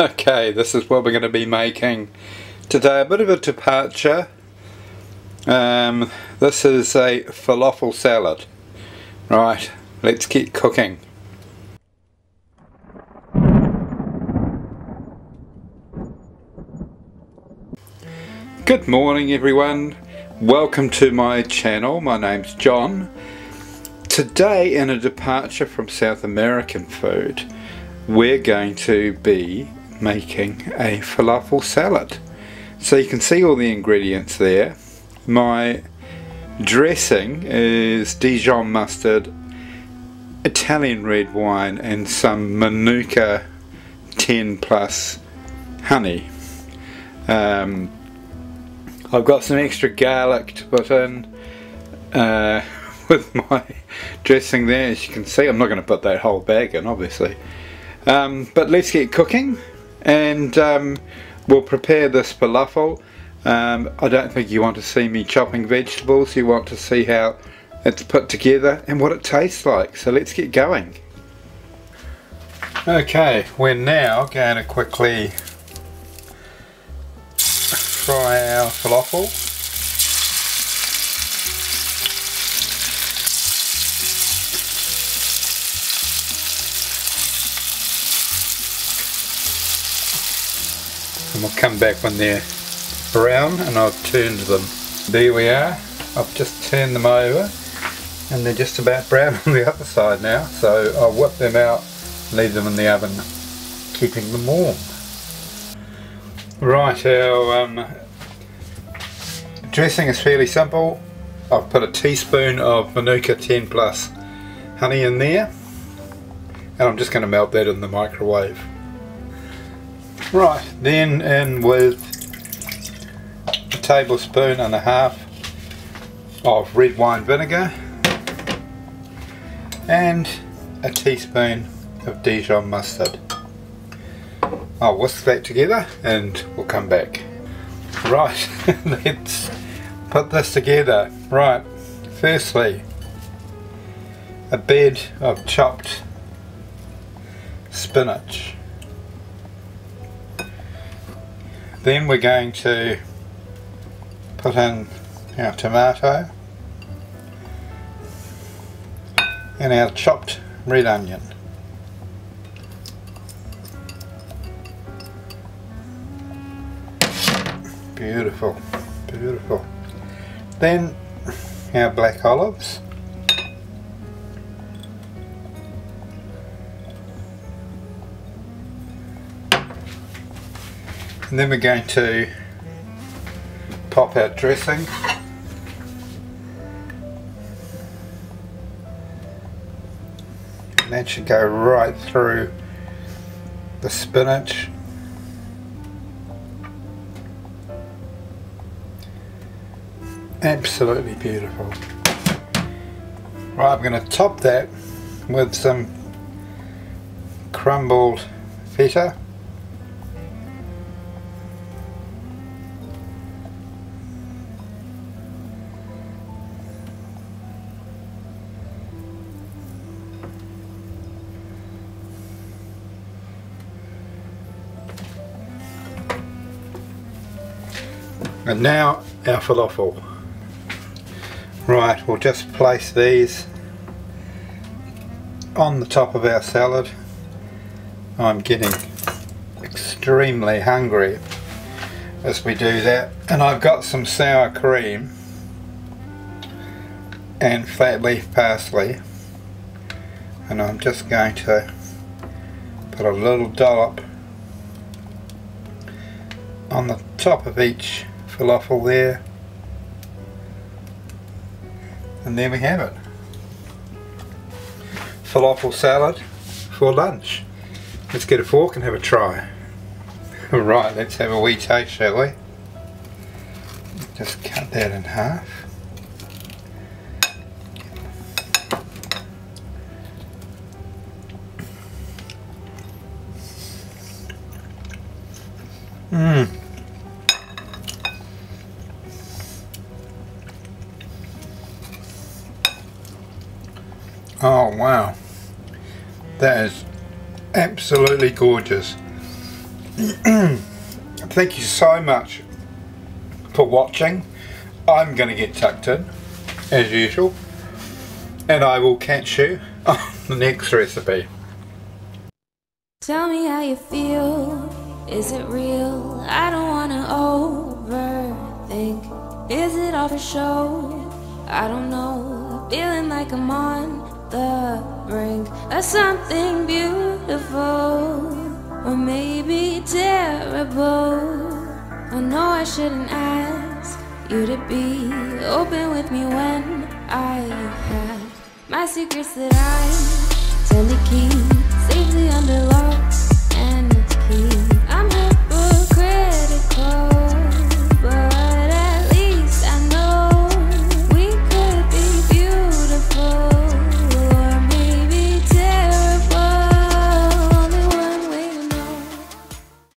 Okay, this is what we're going to be making today, a bit of a departure. This is a falafel salad. Right, let's get cooking. Good morning everyone, welcome to my channel. My name's John. Today, in a departure from South American food, we're going to be making a falafel salad. So you can see all the ingredients there. My dressing is Dijon mustard, Italian red wine and some Manuka 10 plus honey. I've got some extra garlic to put in with my dressing there, as you can see. I'm not going to put that whole bag in, obviously. But let's get cooking and we'll prepare this falafel. I don't think you want to see me chopping vegetables, you want to see how it's put together and what it tastes like, so let's get going. Okay, we're now going to quickly fry our falafel. And we'll come back when they're brown and I've turned them. There we are, I've just turned them over and they're just about brown on the other side now, so I'll whip them out, leave them in the oven, keeping them warm. Right, our dressing is fairly simple. I've put a teaspoon of Manuka 10 plus honey in there and I'm just going to melt that in the microwave. Right, then in with a tablespoon and a half of red wine vinegar and a teaspoon of Dijon mustard. I'll whisk that together and we'll come back. Right, let's put this together. Right, firstly, a bed of chopped spinach. Then we're going to put in our tomato and our chopped red onion. Beautiful, beautiful. Then our black olives. And then we're going to pop our dressing and that should go right through the spinach . Absolutely beautiful. Right, I'm going to top that with some crumbled feta . And now our falafel. Right, we'll just place these on the top of our salad. I'm getting extremely hungry as we do that. And I've got some sour cream and flat leaf parsley. And I'm just going to put a little dollop on the top of each falafel there, and there we have it. Falafel salad for lunch. Let's get a fork and have a try. Right, let's have a wee taste, shall we? Just cut that in half. Mmm. Oh wow, that is absolutely gorgeous. Thank you so much for watching. I'm going to get tucked in, as usual, and I will catch you on the next recipe. Tell me how you feel, is it real? I don't want to overthink. Is it all for show? I don't know, feeling like I'm on the brink of something beautiful, or maybe terrible. I know I shouldn't ask you to be open with me when I have my secrets that I tend to keep safely under lock.